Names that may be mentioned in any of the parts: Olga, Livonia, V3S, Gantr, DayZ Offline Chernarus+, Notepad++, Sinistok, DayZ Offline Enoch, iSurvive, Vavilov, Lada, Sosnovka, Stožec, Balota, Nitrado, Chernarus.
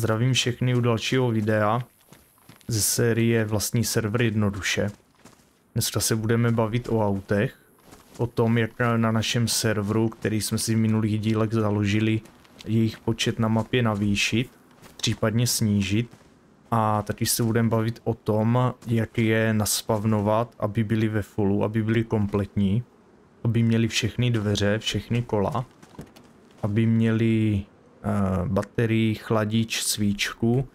Zdravím všechny u dalšího videa ze série Vlastní server jednoduše. Dneska se budeme bavit o autech, o tom, jak na našem serveru, který jsme si v minulých dílech založili, jejich počet na mapě navýšit, případně snížit. A taky se budeme bavit o tom, jak je naspavnovat, aby byly ve fullu, aby byly kompletní, aby měli všechny dveře, všechny kola, aby měli baterii, chladič, svíčku,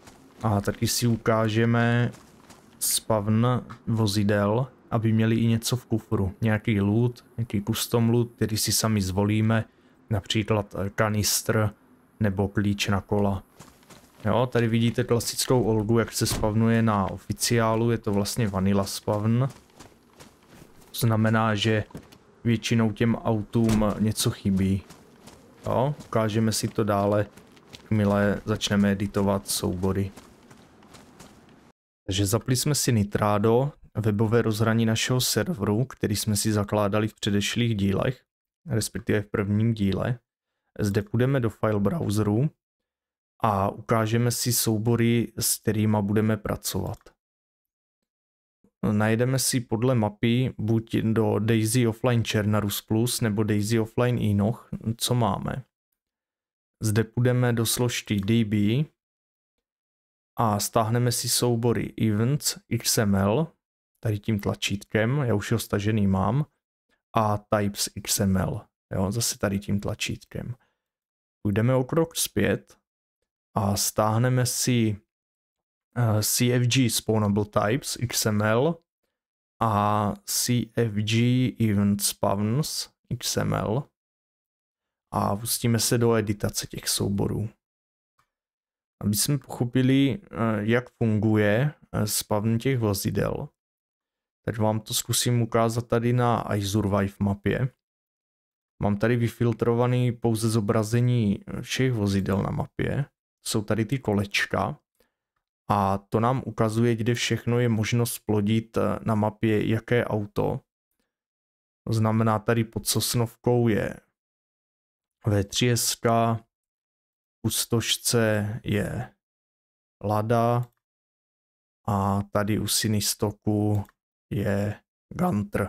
a taky si ukážeme spavn vozidel, aby měli i něco v kufru, nějaký loot, nějaký custom loot, který si sami zvolíme, například kanistr nebo klíč na kola. Jo, tady vidíte klasickou Olgu, jak se spavnuje na oficiálu, je to vlastně vanilla spavn. To znamená, že většinou těm autům něco chybí. Jo, ukážeme si to dále, jakmile začneme editovat soubory. Takže zapli jsme si Nitrado, webové rozhraní našeho serveru, který jsme si zakládali v předešlých dílech, respektive v prvním díle. Zde půjdeme do file browseru a ukážeme si soubory, s kterými budeme pracovat. Najdeme si podle mapy buď do DayZ Offline Chernarus+ nebo DayZ Offline Enoch, co máme. Zde půjdeme do složky DB a stáhneme si soubory Events, XML, tady tím tlačítkem, já už ho stažený mám, a Types XML, jo, zase tady tím tlačítkem. Půjdeme o krok zpět a stáhneme si CFG Spawnable Types XML a CFG Event Spawns XML a pustíme se do editace těch souborů. Aby jsme pochopili, jak funguje spawn těch vozidel, tak vám to zkusím ukázat tady na iSurvive mapě. Mám tady vyfiltrovaný pouze zobrazení všech vozidel na mapě. Jsou tady ty kolečka. A to nám ukazuje, kde všechno je možno splodit na mapě, jaké auto. To znamená, tady pod Sosnovkou je V3S, u Stožce je Lada a tady u Sinistoku je Gantr.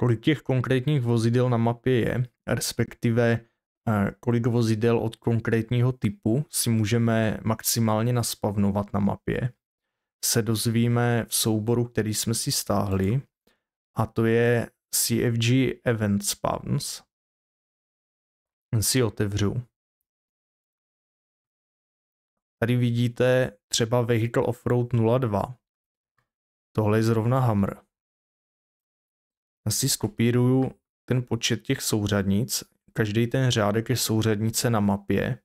Kolik těch konkrétních vozidel na mapě je, respektive kolik vozidel od konkrétního typu si můžeme maximálně naspavnovat na mapě, se dozvíme v souboru, který jsme si stáhli, a to je CFG Event Spawns. Si otevřu. Tady vidíte třeba Vehicle Offroad 02. Tohle je zrovna Hammer. Já si skopíruju ten počet těch souřadnic. Každý ten řádek je souřadnice na mapě,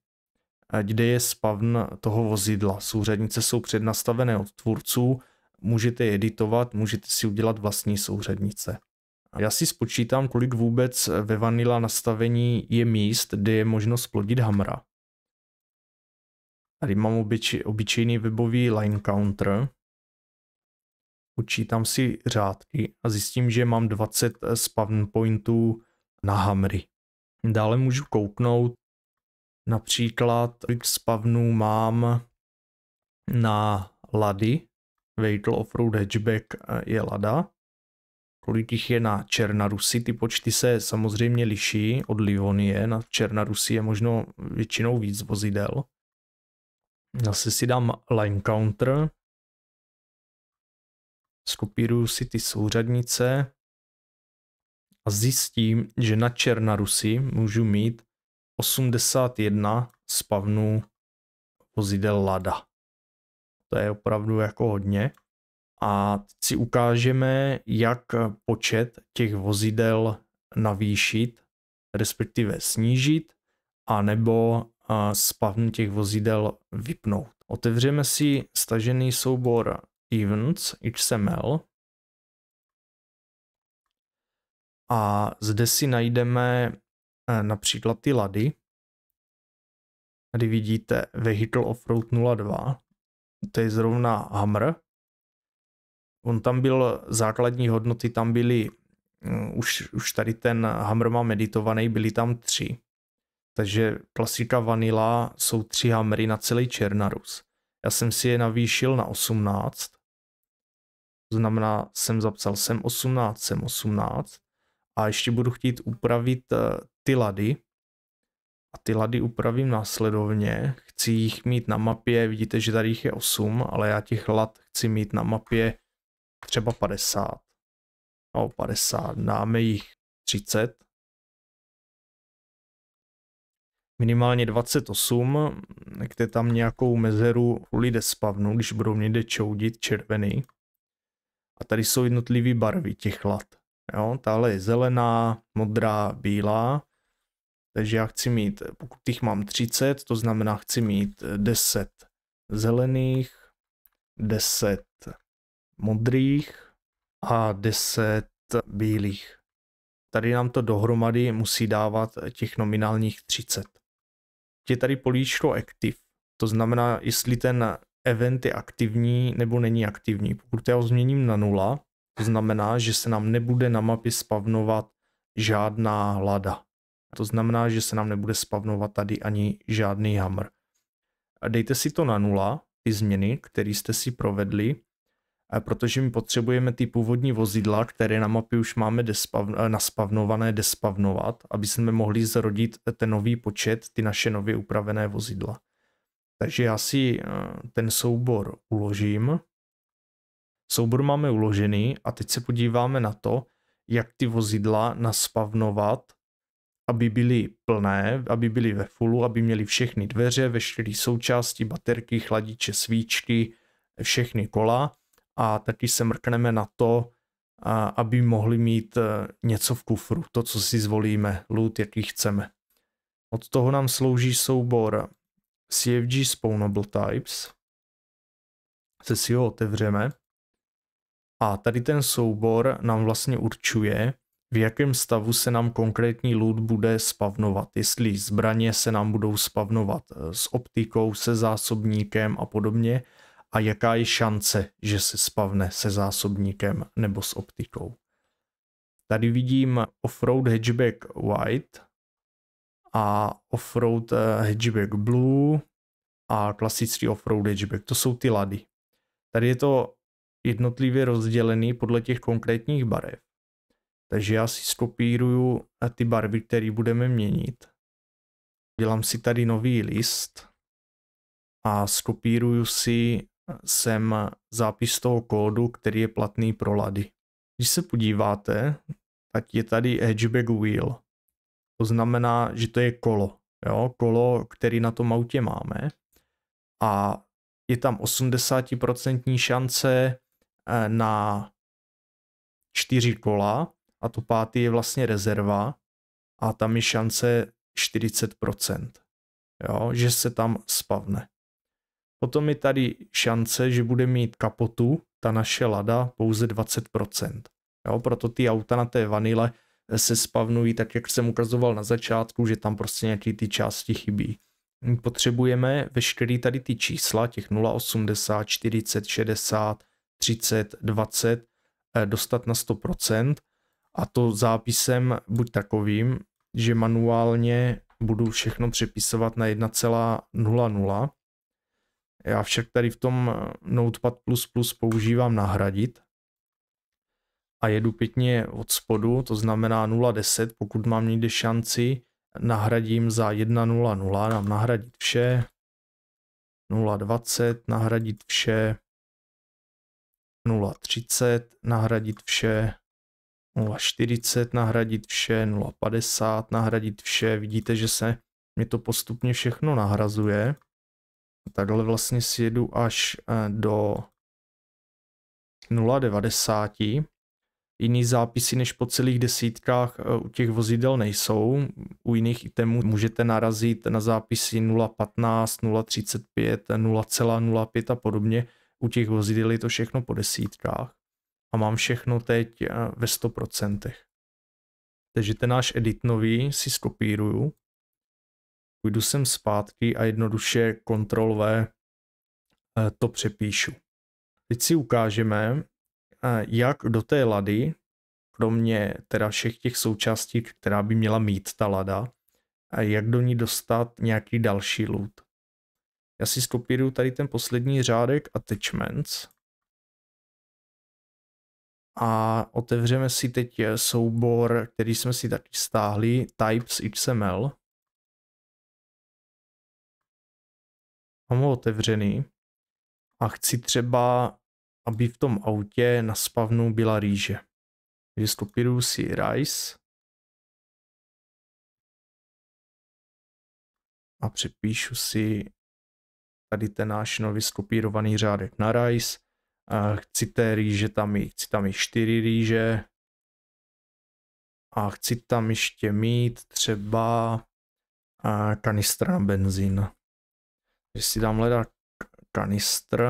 kde je spawn toho vozidla. Souřadnice jsou přednastavené od tvůrců, můžete je editovat, můžete si udělat vlastní souřadnice. Já si spočítám, kolik vůbec ve vanilla nastavení je míst, kde je možno splodit hamra. Tady mám obyčejný webový line counter. Počítám si řádky a zjistím, že mám 20 spawn pointů na hamry. Dále můžu kouknout například, kolik spavnů mám na Lady. Vehicle Offroad Hatchback je Lada. Kolik jich je na Chernarusy. Ty počty se samozřejmě liší od Livonie. Na Chernarusy je možno většinou víc vozidel. Zase si dám line counter. Skopíruju si ty souřadnice. A zjistím, že na Chernarusy můžu mít 81 spawnů vozidel Lada. To je opravdu jako hodně. A teď si ukážeme, jak počet těch vozidel navýšit, respektive snížit, anebo spawn těch vozidel vypnout. Otevřeme si stažený soubor Events XML. A zde si najdeme například ty Lady. Tady vidíte Vehicle Offroad 02. To je zrovna Hammer. On tam byl, základní hodnoty tam byly, už tady ten Hammer mám editovaný, byly tam 3. Takže klasika vanila jsou 3 hamry na celý Chernarus. Já jsem si je navýšil na 18. To znamená, jsem zapsal jsem 18. A ještě budu chtít upravit ty lady. A ty lady upravím následovně. Chci jich mít na mapě, vidíte, že tady jich je 8, ale já těch lad chci mít na mapě třeba 50. No 50, dáme jich 30. Minimálně 28, kde tam nějakou mezeru lidé spavnou, když budou někde čoudit červený. A tady jsou jednotlivé barvy těch lat. Jo, tahle je zelená, modrá, bílá. Takže já chci mít, pokud těch mám 30, to znamená chci mít 10 zelených, 10 modrých a 10 bílých. Tady nám to dohromady musí dávat těch nominálních 30. Je tady políčko active, to znamená, jestli ten event je aktivní nebo není aktivní. Pokud já ho změním na 0, to znamená, že se nám nebude na mapě spavnovat žádná lada. To znamená, že se nám nebude spavnovat tady ani žádný hammer. Dejte si to na 0, ty změny, které jste si provedli, protože my potřebujeme ty původní vozidla, které na mapě už máme naspavnované, despavnovat, aby jsme mohli zrodit ten nový počet, ty naše nově upravené vozidla. Takže já si ten soubor uložím. Soubor máme uložený a teď se podíváme na to, jak ty vozidla naspavnovat, aby byly plné, aby byly ve fullu, aby měly všechny dveře, veškeré součásti, baterky, chladiče, svíčky, všechny kola. A taky se mrkneme na to, aby mohli mít něco v kufru, to, co si zvolíme, loot, jaký chceme. Od toho nám slouží soubor CFG Spawnable Types. Se si ho otevřeme. A tady ten soubor nám vlastně určuje, v jakém stavu se nám konkrétní loot bude spavnovat. Jestli zbraně se nám budou spavnovat s optikou, se zásobníkem a podobně. A jaká je šance, že se spavne se zásobníkem nebo s optikou. Tady vidím offroad hatchback white a offroad hatchback blue a klasický offroad hatchback. To jsou ty lady. Tady je to jednotlivě rozdělený podle těch konkrétních barev. Takže já si skopíruju ty barvy, které budeme měnit. Dělám si tady nový list a skopíruju si sem zápis toho kódu, který je platný pro lady. Když se podíváte, tak je tady hatchback wheel. To znamená, že to je kolo. Jo? Kolo, který na tom autě máme. A je tam 80% šance na 4 kola. A to pátý je vlastně rezerva. A tam je šance 40%. Jo? Že se tam spavne. Potom je tady šance, že bude mít kapotu, ta naše lada, pouze 20%. Jo, proto ty auta na té vanile se spavnují, tak jak jsem ukazoval na začátku, že tam prostě nějaké ty části chybí. Potřebujeme veškeré tady ty čísla, těch 0,80, 40, 60, 30, 20, dostat na 100%. A to zápisem buď takovým, že manuálně budu všechno přepisovat na 1,00. Já však tady v tom Notepad++ používám nahradit a jedu pěkně od spodu, to znamená 0,10, pokud mám někde šanci, nahradím za 1,00, dám nahradit vše, 0,20, nahradit vše, 0,30, nahradit vše, 0,40, nahradit vše, 0,50, nahradit vše, vidíte, že se mi to postupně všechno nahrazuje. Takhle vlastně si jedu až do 0,90. Jiný zápisy než po celých desítkách u těch vozidel nejsou. U jiných itemů můžete narazit na zápisy 0,15, 0,35, 0,05 a podobně. U těch vozidel je to všechno po desítkách. A mám všechno teď ve 100%. Takže ten náš edit nový si skopíruju. Půjdu sem zpátky a jednoduše Ctrl V to přepíšu. Teď si ukážeme, jak do té lady, kromě teda všech těch součástí, která by měla mít ta lada, a jak do ní dostat nějaký další loot. Já si skopíruju tady ten poslední řádek attachments. A otevřeme si teď soubor, který jsme si taky stáhli, types XML. Mám ho otevřený. A chci třeba, aby v tom autě na spavnu byla rýže. Takže skopíruju si rice. A přepíšu si tady ten náš nově skopírovaný řádek na rice. Chci té rýže tam mít, chci tam mít 4 rýže. A chci tam ještě mít třeba kanistr na benzín. Když si dám hledat kanistr.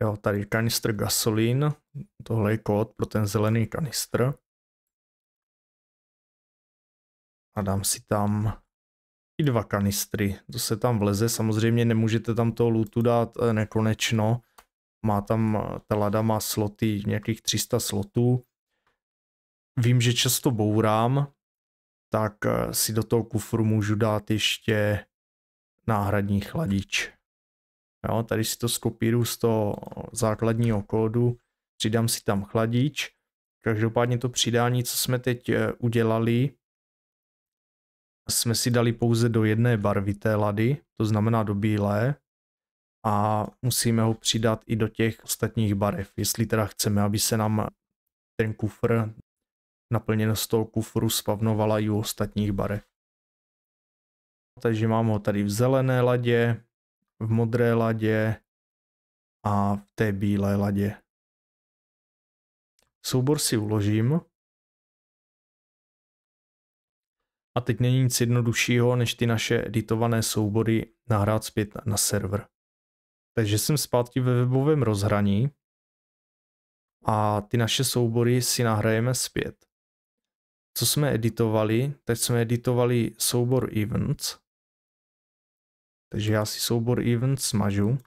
Jo, tady kanistr gasolín. Tohle je kód pro ten zelený kanistr. A dám si tam i 2 kanistry, to se tam vleze, samozřejmě nemůžete tam toho lootu dát nekonečno, má tam, ta lada má sloty, nějakých 300 slotů. Vím, že často bourám, tak si do toho kufru můžu dát ještě náhradní chladič. Jo, tady si to skopíruju z toho základního kódu, přidám si tam chladič, každopádně to přidání, co jsme teď udělali, jsme si dali pouze do jedné barvy té lady, to znamená do bílé, a musíme ho přidat i do těch ostatních barev, jestli teda chceme, aby se nám ten kufr, naplněnost toho kufru spavnovala i u ostatních barev. Takže mám ho tady v zelené ladě, v modré ladě a v té bílé ladě. Soubor si uložím. A teď není nic jednoduššího, než ty naše editované soubory nahrát zpět na server. Takže jsem zpátky ve webovém rozhraní a ty naše soubory si nahrajeme zpět. Co jsme editovali? Teď jsme editovali soubor events. Takže já si soubor events smažu.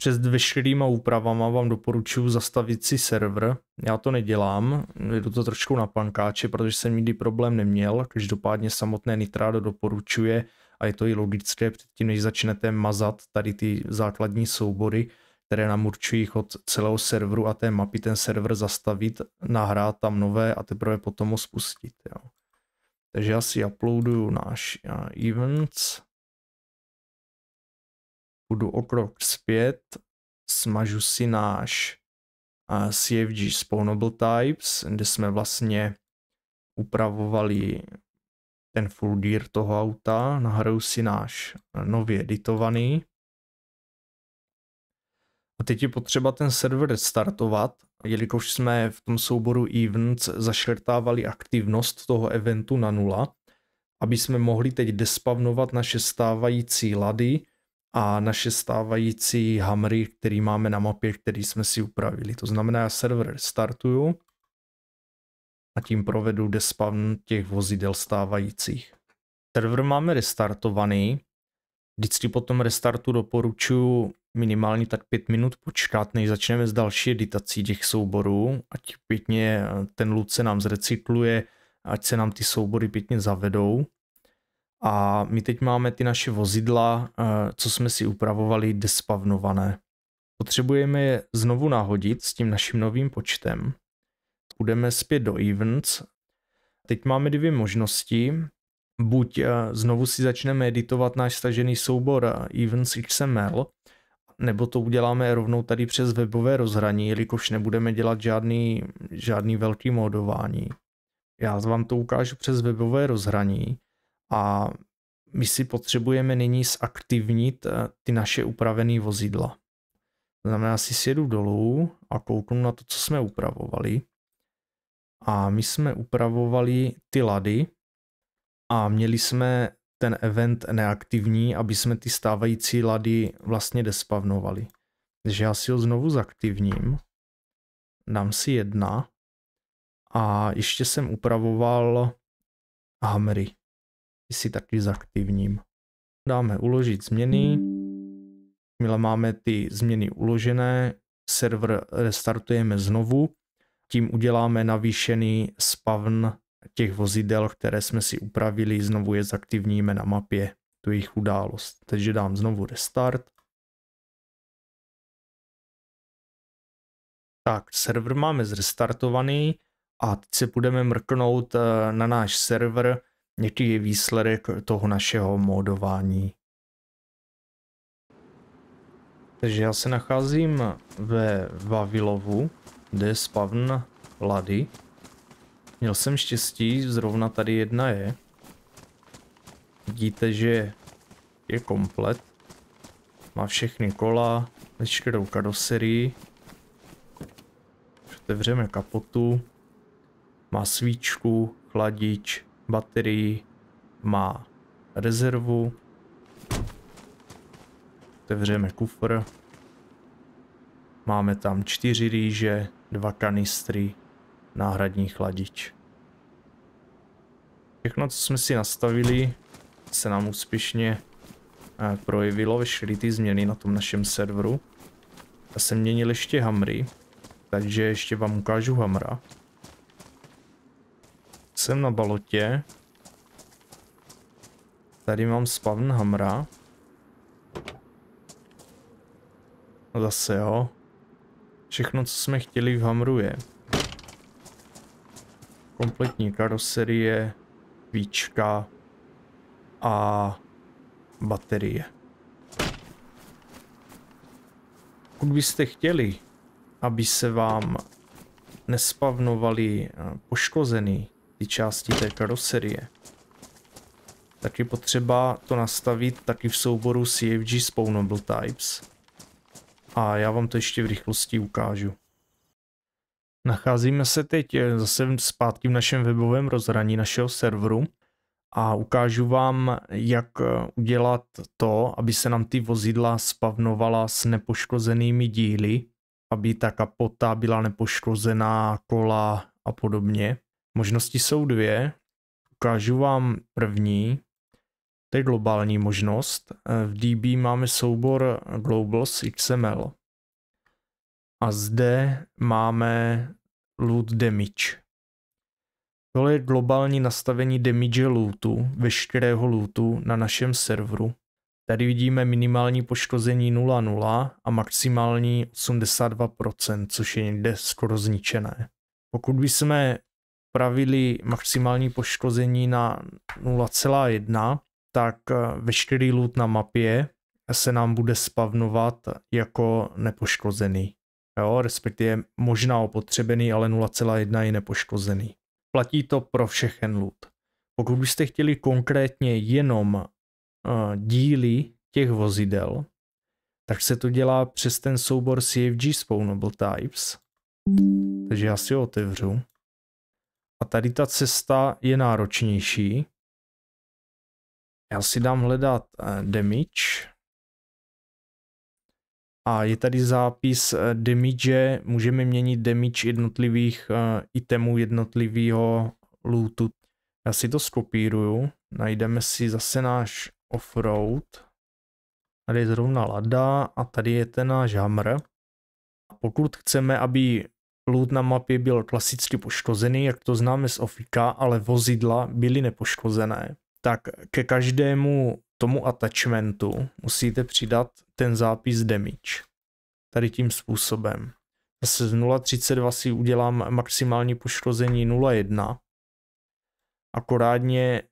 Před veškerýma úpravama vám doporučuji zastavit si server. Já to nedělám, jdu to trošku na pankáče, protože jsem nikdy problém neměl. Každopádně samotné Nitrado doporučuje a je to i logické, předtím než začnete mazat tady ty základní soubory, které nám určují chod celého serveru a té mapy, ten server zastavit, nahrát tam nové a teprve potom ho spustit. Jo. Takže já si uploaduju náš events. Půjdu o krok zpět, smažu si náš CFG Spawnable Types, kde jsme vlastně upravovali ten full gear toho auta, nahraju si náš nově editovaný. A teď je potřeba ten server restartovat, jelikož jsme v tom souboru events zaškrtávali aktivnost toho eventu na 0, aby jsme mohli teď despavnovat naše stávající lady a naše stávající hamry, který máme na mapě, který jsme si upravili. To znamená, já server restartuju a tím provedu despawn těch vozidel stávajících. Server máme restartovaný. Vždycky po tom restartu doporučuji minimálně tak 5 minut počkat, než začneme s další editací těch souborů, ať pěkně ten loot se nám zrecykluje, ať se nám ty soubory pěkně zavedou. A my teď máme ty naše vozidla, co jsme si upravovali, despavnované. Potřebujeme je znovu nahodit s tím naším novým počtem. Půjdeme zpět do events. Teď máme 2 možnosti. Buď znovu si začneme editovat náš stažený soubor events XML, nebo to uděláme rovnou tady přes webové rozhraní, jelikož nebudeme dělat žádný velký modování. Já vám to ukážu přes webové rozhraní. A my si potřebujeme nyní zaktivnit ty naše upravené vozidla. To znamená, si sjedu dolů a kouknu na to, co jsme upravovali. A my jsme upravovali ty lady a měli jsme ten event neaktivní, aby jsme ty stávající lady vlastně despavnovali. Takže já si ho znovu zaktivním, dám si 1 a ještě jsem upravoval hamry. Si taky zaktivním. Dáme uložit změny. Jakmile máme ty změny uložené, server restartujeme znovu. Tím uděláme navýšený spawn těch vozidel, které jsme si upravili, znovu je zaktivníme na mapě, tu jejich událost. Takže dám znovu restart. Tak, server máme zrestartovaný a teď se budeme mrknout na náš server, jaký je výsledek toho našeho módování. Takže já se nacházím ve Vavilovu, kde je spawn lady. Měl jsem štěstí, zrovna tady jedna je. Vidíte, že je komplet. Má všechny kola, veškerou karoserii. Otevřeme kapotu. Má svíčku, chladič, baterii, má rezervu. Otevřeme kufr. Máme tam 4 rýže, 2 kanistry, náhradní chladič. Všechno, co jsme si nastavili, se nám úspěšně projevilo, vešly ty změny na tom našem serveru. Já jsem měnil ještě hamry, takže ještě vám ukážu hamra. Jsem na balotě. Tady mám spawn hamra. Zase jo. Všechno, co jsme chtěli v hamru je. Kompletní karoserie, víčka a baterie. Pokud byste chtěli, aby se vám nespavnovaly poškozené ty části té karoserie, tak je potřeba to nastavit taky v souboru CFG Spawnable Types. A já vám to ještě v rychlosti ukážu. Nacházíme se teď zase zpátky v našem webovém rozhraní našeho serveru a ukážu vám, jak udělat to, aby se nám ty vozidla spavnovala s nepoškozenými díly, aby ta kapota byla nepoškozená, kola a podobně. Možnosti jsou dvě. Ukážu vám první. To je globální možnost. V DB máme soubor Globals XML. A zde máme loot damage. Tohle je globální nastavení damage lootu, veškerého lootu na našem serveru. Tady vidíme minimální poškození 0,0 a maximální 82%, což je někde skoro zničené. Pokud bychom upravili maximální poškození na 0,1, tak veškerý loot na mapě se nám bude spavnovat jako nepoškozený. Jo, respektive možná opotřebený, ale 0,1 je nepoškozený. Platí to pro všechen loot. Pokud byste chtěli konkrétně jenom díly těch vozidel, tak se to dělá přes ten soubor CFG Spawnable Types. Takže já si ho otevřu. A tady ta cesta je náročnější. Já si dám hledat damage. A je tady zápis damage, můžeme měnit damage jednotlivých itemů jednotlivého lootu. Já si to skopíruju, najdeme si zase náš offroad. Tady je zrovna lada a tady je ten náš hammer. Pokud chceme, aby loot na mapě byl klasicky poškozený, jak to známe z ofika, ale vozidla byly nepoškozené, tak ke každému tomu attachmentu musíte přidat ten zápis damage. Tady tím způsobem. Zase z 0.32 si udělám maximální poškození 0.1. Akorátně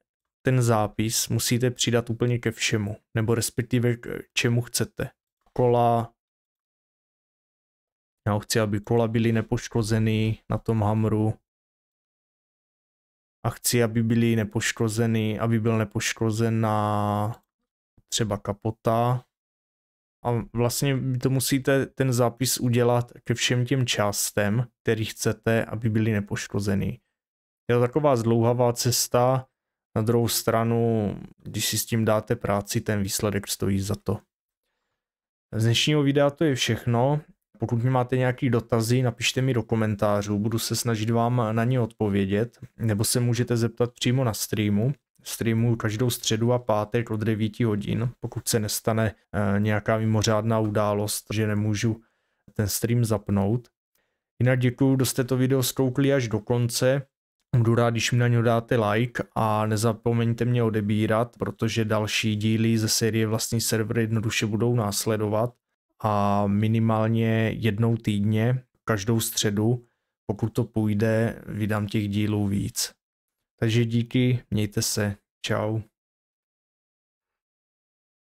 ten zápis musíte přidat úplně ke všemu, nebo respektive k čemu chcete. Kola. Já chci, aby kola byly nepoškozený na tom hamru. A chci, aby byly nepoškozeny, aby byl nepoškozená třeba kapota. A vlastně to musíte ten zápis udělat ke všem těm částem, který chcete, aby byly nepoškozeny. Je to taková zdlouhavá cesta. Na druhou stranu, když si s tím dáte práci, ten výsledek stojí za to. Z dnešního videa to je všechno. Pokud mi máte nějaké dotazy, napište mi do komentářů, budu se snažit vám na ně odpovědět, nebo se můžete zeptat přímo na streamu. Streamuju každou středu a pátek od 9 hodin, pokud se nestane nějaká mimořádná událost, že nemůžu ten stream zapnout. Jinak děkuju, kdo jste to video zkoukli až do konce. budu rád, když mi na něj dáte like a nezapomeňte mě odebírat, protože další díly ze série Vlastní server jednoduše budou následovat a minimálně jednou týdně, každou středu, pokud to půjde, vydám těch dílů víc. Takže díky, mějte se, čau.